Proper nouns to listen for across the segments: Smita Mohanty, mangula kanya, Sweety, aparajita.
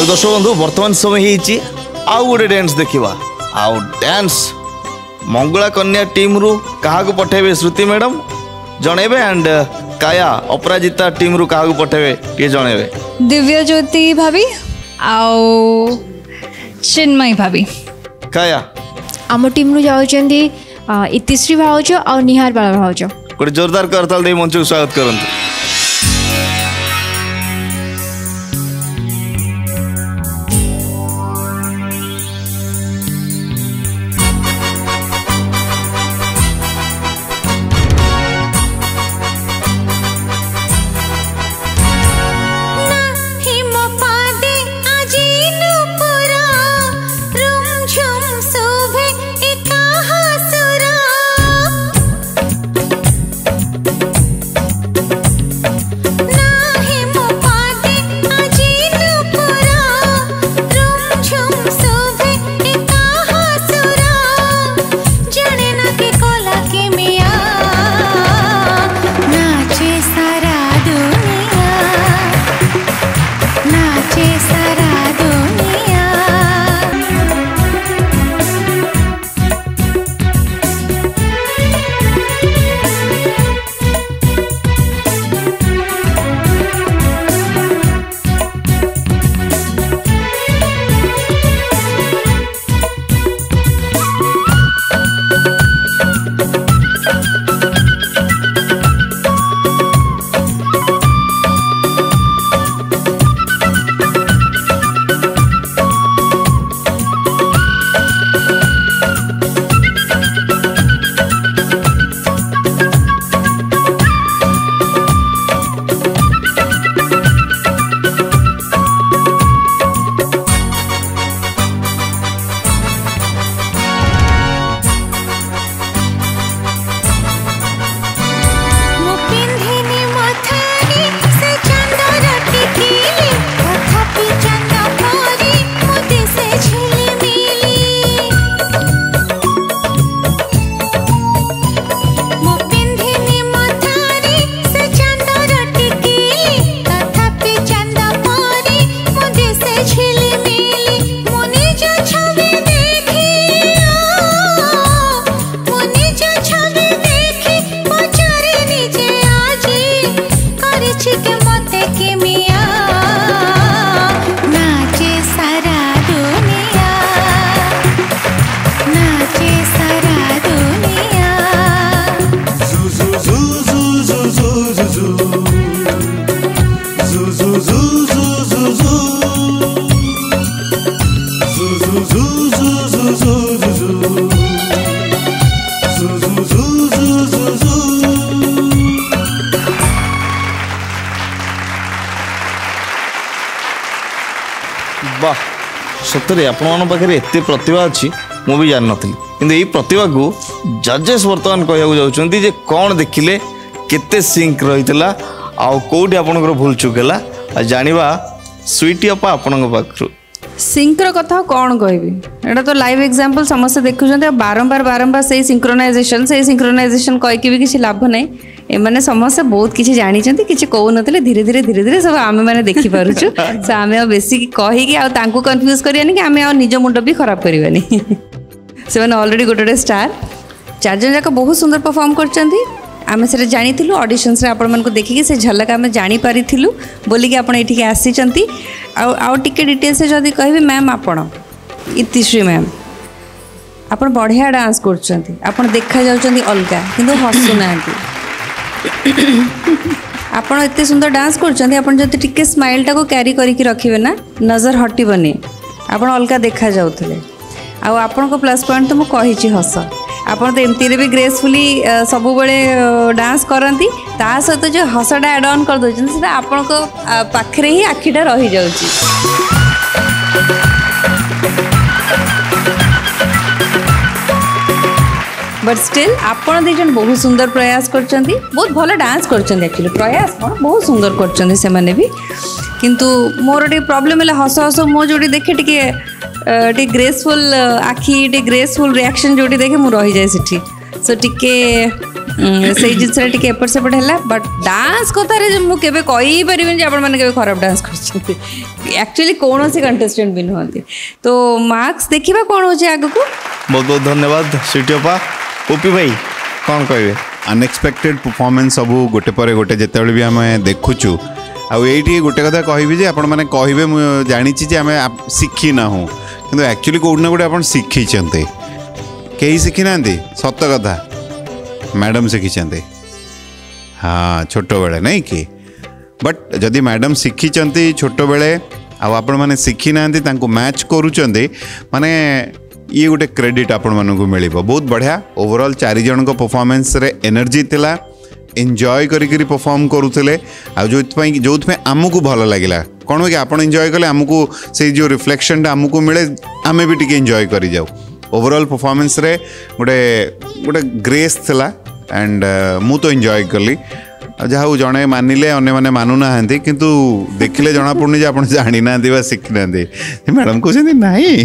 तो दर्शक बंधु वर्तमान समय आउ गोटे डांस देखा आउ डांस मंगला कन्या टीम रु क्या पठेबे श्रुति मैडम जणेबे एंड काया अपराजिता टीम रु क्या पठेबे ये जणेबे दिव्य ज्योति भाभी आउ चिन्मय भाभी काया आम टीम रु जाउचंदी इतिश्री भाउज और निहार बाला भाउज गोटे जोरदार करताल दे मंच को स्वागत करंतु। वाह सतरे आपरे एत प्रतिभा अच्छी मुझे जान नी कि प्रतिभा को जजेस बर्तमान कहवाक जाऊँगी कौन देखिले के सिंक रही आउटी आपणकर भूल चुक है जाना स्वीटी अपा आपणु सिंक्र कथा कौन कहबी एटा तो लाइव एग्जांपल समस्ते देखुछन बारंबार बारंबार से सिंक्रोनाइजेशन कहकि भी किसी लाभ ना एमाने समस्ते बहुत किसी जानी किसी कहून धीरे धीरे सब आम मैंने देखी पार्छु सो आम बेस कहीकि आउ कन्फ्यूज करानी कि आम निज मुंड भी खराब करानी से मैंने अलरेडी गोटे स्टार चारजन जाक बहुत सुंदर परफॉर्म करछंती आम से जानी ऑडिशन्स को देखिकी से झलक आम जानीपारी बोलिकी आपठी आसी आउटे डिटेल्स जदि कह मैम आपण इतिश्री मैम आप बढ़िया डांस कर देखा अलग कि हसु ना आपण एत सुंदर डांस कर स्माइल टाक क्यारी करके रखिए ना नजर हटबनी आप अलग देखा जाते आपको प्लस पॉइंट तो मुझे हस आप एमती भी ग्रेसफुली सब बेले डांस करती सहित जो हसटा एड ऑन कर दौरान आपण को पाखे ही आखिटा रही जाउची बट स्टिल आपण दी जन बहुत सुंदर प्रयास करचंती बहुत भल डांस करचंती एक्चुअली प्रयास कौन बहुत सुंदर करचंती से माने भी किंतु मोर टे प्रॉब्लम है हस हस मो जो देखे टिके ग्रेसफुल आखि ग्रेसफुल रिएक्शन जोटी देखे मुझे रही जाए सीठी सो टिके से जिनसा एपर सेपट है बट डांस कथार मुझे कहीपरि आप खराब डांस करचुअली कौन से कंटेस्टेंट भी नुहति तो मार्क्स देखा कौन हो आग को बहुत बहुत धन्यवाद सीटीओपा ओपी भाई कौन कहे अनएक्सपेक्टेड परफॉर्मेंस सब गोटे पर गोटे जिते भी आम देखुचु आउ ये गोटे कथा कहि आप कहे जानी आम शिखी ना कि एक्चुअली कौटना गोटे आप शिखी कहीं शिखी ना सत कथा मैडम शिखिं हाँ छोट बेले नहीं कि बट जदि मैडम शिखिं छोट बेले आपण मैंने शिखि ना मैच करूँ माने ये गोटे क्रेडिट आपण मानू मिल बहुत बढ़िया ओवरऑल चारि जन को परफॉर्मेंस रे एनर्जी थिला एंजॉय करी परफॉर्म करुले आ जो आमको भल लगे कौन कि आप एंजॉय कले आमको से जो रिफ्लेक्शन आमको मिले आम भी टी एंजॉय कर जाऊ ओवरऑल परफॉर्मेंस रे गोटे गोटे ग्रेस थिला एंड मु तो एंजॉय कली जहाँ जड़े मानिले अने मैंने मानु ना किंतु देखिले जना पड़नी आप जानी ना शिखि ना मैडम कहते हैं नाई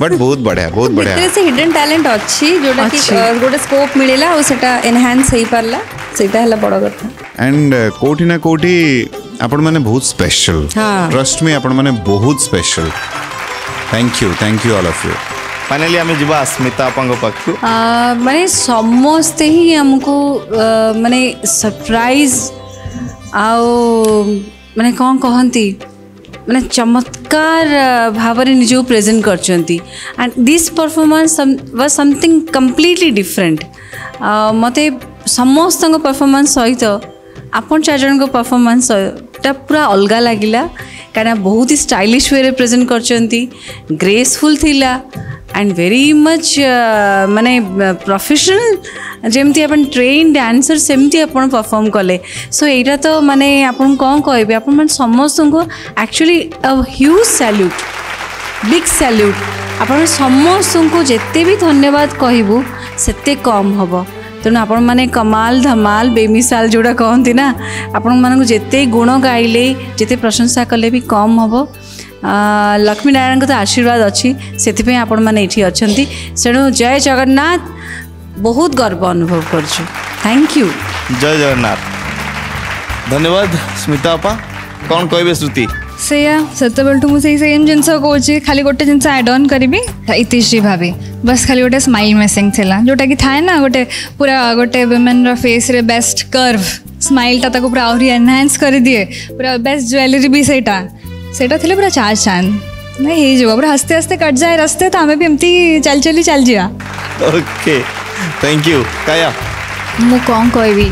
बट बहुत बढ़िया से हिडन टैलेंट अच्छी जोटा गोटे स्कोप मिलला और सेटा एनहांस हो पारला सेटा हला बड़ कथा एंड कोठी ना कोठी आपण माने बहुत स्पेशल ट्रस्ट मी आपण माने बहुत special thank you all of you finally आम जी स्मिता माने समस्ते ही आमको माने सरप्राइज माने कौन कहती माने चमत्कार भाव में निजो प्रेजेंट करछंती and this performance was something completely different मत समस्त परफॉर्मेंस सहित आपन चार जन को परफॉर्मेंस पूरा अलग लगिला कहना बहुत ही स्टाइलिश वे प्रेजेंट करछंती ग्रेसफुल थिला एंड वेरी मच माने प्रोफेशनल जेमती अपन ट्रेन डांसर सेमती अपन परफॉर्म कले सो एटा तो माने अपन कौन कहबे अपन मन समस्त को actually a huge salute big salute अपन समस्त को जेते भी धन्यवाद कहबू सेते कम हबो तेणु आपण माने कमाल धमाल बेमिसाल जोड़ा कहती ना आपण मानक जेते गुण गाइले जेते प्रशंसा कले भी कम हबो लक्ष्मी नारायण तो आशीर्वाद अच्छी से आपण मैंने ये अच्छा तेणु जय जगन्नाथ बहुत गर्व अनुभव करछु थैंक यू जय जगन्नाथ धन्यवाद स्मिता आपा कौन कहे श्रुति सेतु मुझे सेम जिनस कहे खाली गोटे जिनस एड ऑन करी इतिश्री भाभी बस खाली गोटे स्माइल मिसिंग थिला जोटा कि थाए ना गोटे पूरा गोटे वुमेन रो फेस रे बेस्ट कर्व स्माइल टा पूरा आहरी एनहांस कर दिए पूरा बेस्ट ज्वेलरी भी सेटा सेटा थे पूरा चार चांद नहीं जो पूरा हस्ते हस्ते कट जाए रस्ते तो हमें भी एमती चल चली चल जा ओके थैंक यू काया मु कौन कहबी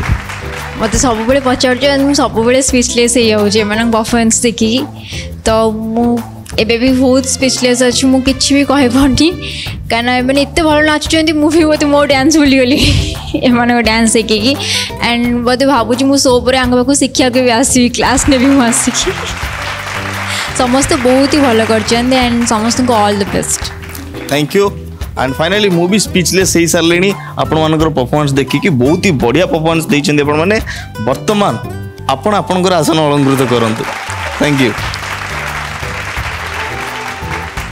मत सब पचार सब स्पीचलेस हो परफॉर्मेंस देखी तो मु एबे भी बहुत स्पीचलेस अच्छी मुझे किसी भी कहनी कहना एत भल नाचुंट मुझे बोलते मो डांस भूल गली एम डांस शिखिकी एंड बोलते भावुँ मो शो पर आंख शिखा भी आसवि क्लास ने भी मुझे आसिकी समस्त बहुत ही भल कर एंड समस्त को all the best thank you and finally मु भी स्पीचलेस हो सारे आपण मानकर परफॉर्मेंस देखिकी बहुत ही बढ़िया परफॉर्मेंस देइछन आपण माने वर्तमान आपण आसन अलंकृत करंतु थैंक यू।